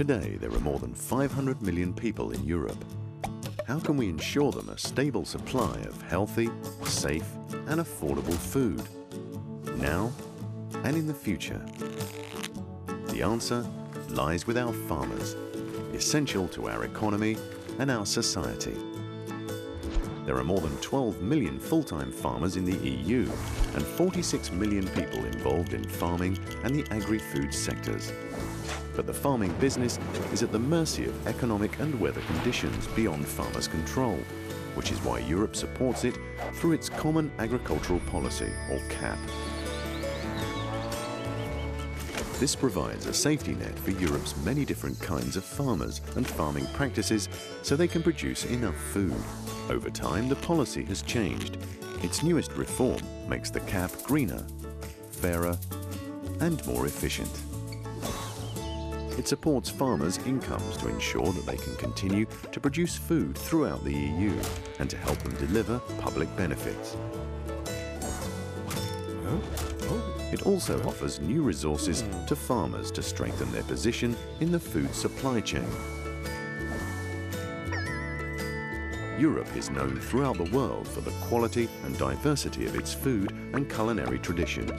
Today, there are more than 500 million people in Europe. How can we ensure them a stable supply of healthy, safe and affordable food? Now and in the future. The answer lies with our farmers, essential to our economy and our society. There are more than 12 million full-time farmers in the EU and 46 million people involved in farming and the agri-food sectors. But the farming business is at the mercy of economic and weather conditions beyond farmers' control, which is why Europe supports it through its Common Agricultural Policy, or CAP. This provides a safety net for Europe's many different kinds of farmers and farming practices so they can produce enough food. Over time, the policy has changed. Its newest reform makes the CAP greener, fairer, and more efficient. It supports farmers' incomes to ensure that they can continue to produce food throughout the EU and to help them deliver public benefits. It also offers new resources to farmers to strengthen their position in the food supply chain. Europe is known throughout the world for the quality and diversity of its food and culinary traditions.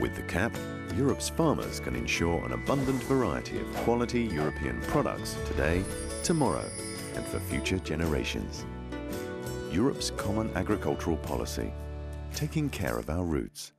With the CAP, Europe's farmers can ensure an abundant variety of quality European products today, tomorrow, and for future generations. Europe's Common Agricultural Policy, taking care of our roots.